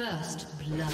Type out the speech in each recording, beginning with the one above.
First blood.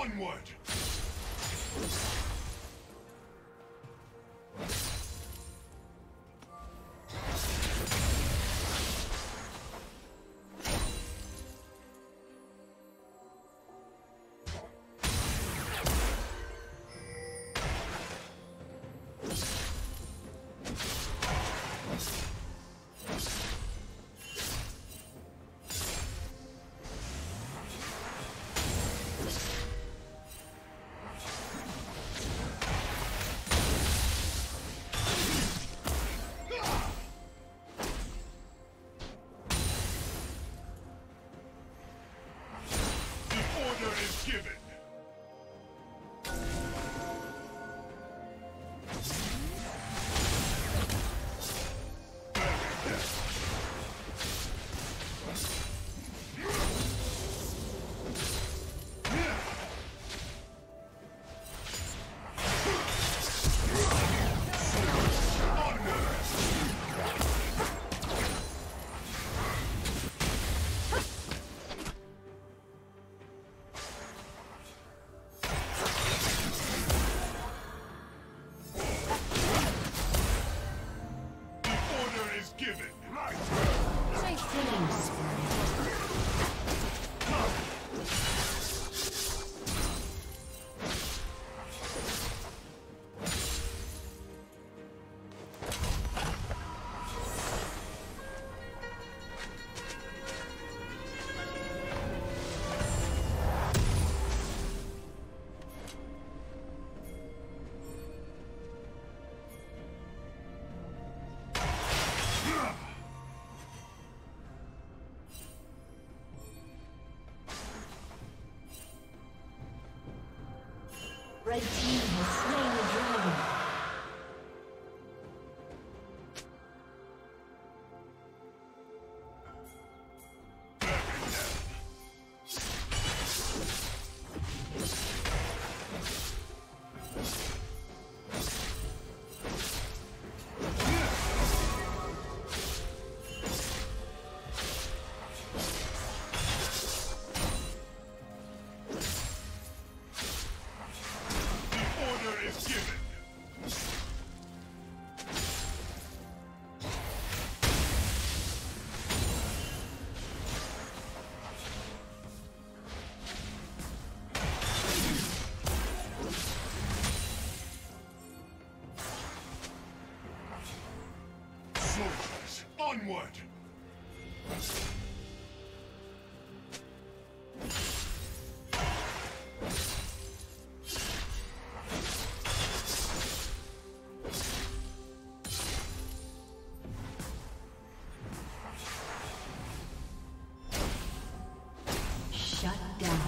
Onward! Red team has slain the dragon. Onward! Shut down.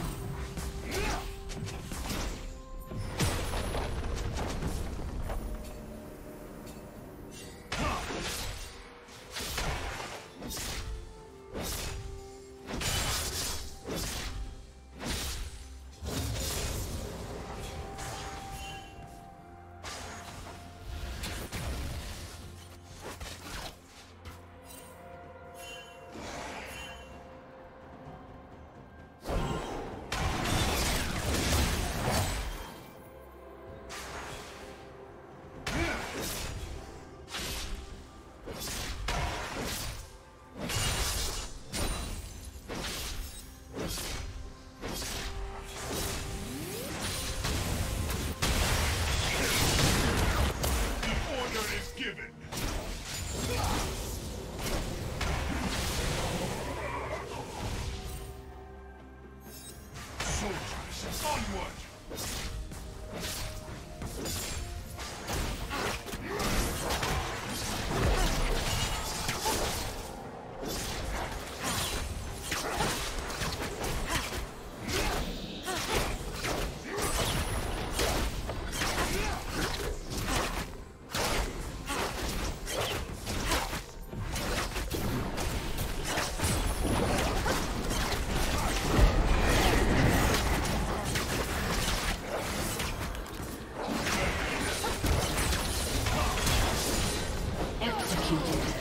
Executed.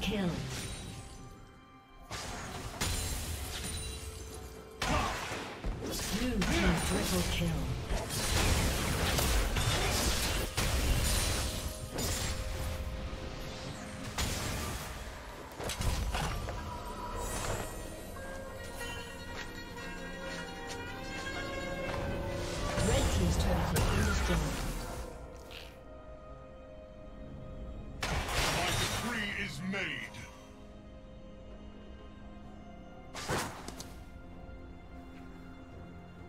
Kill. Blue team triple kill.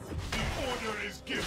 The order is given.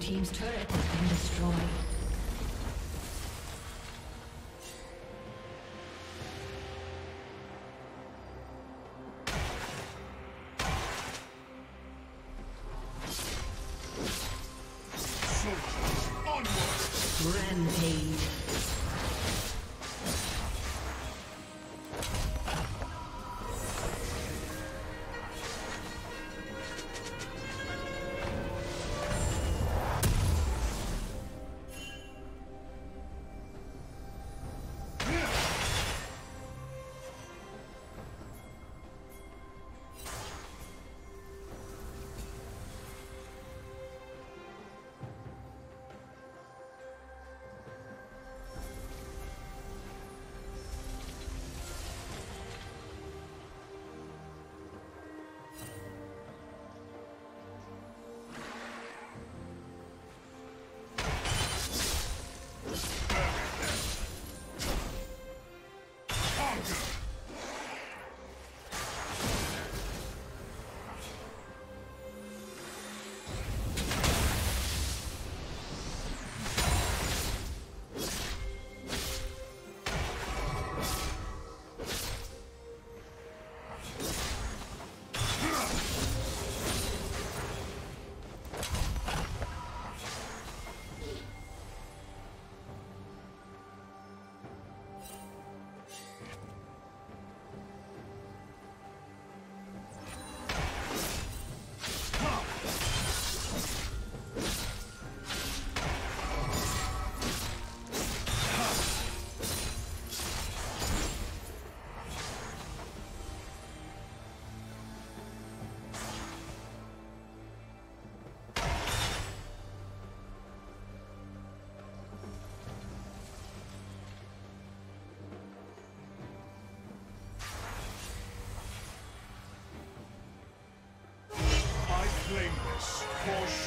Team's turret has been destroyed.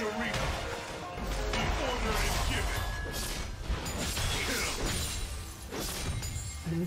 arena. The order is given. Kill. Blue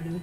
Blue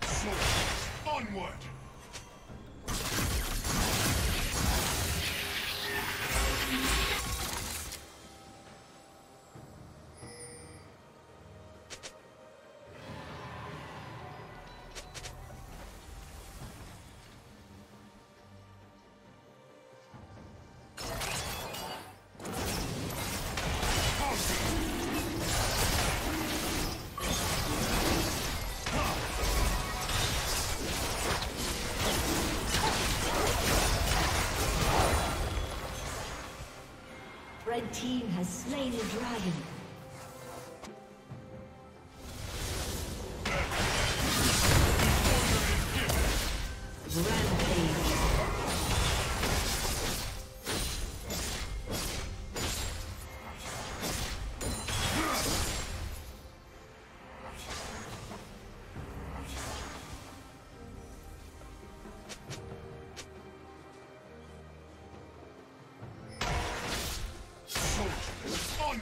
Soldiers, onward! The team has slain the dragon.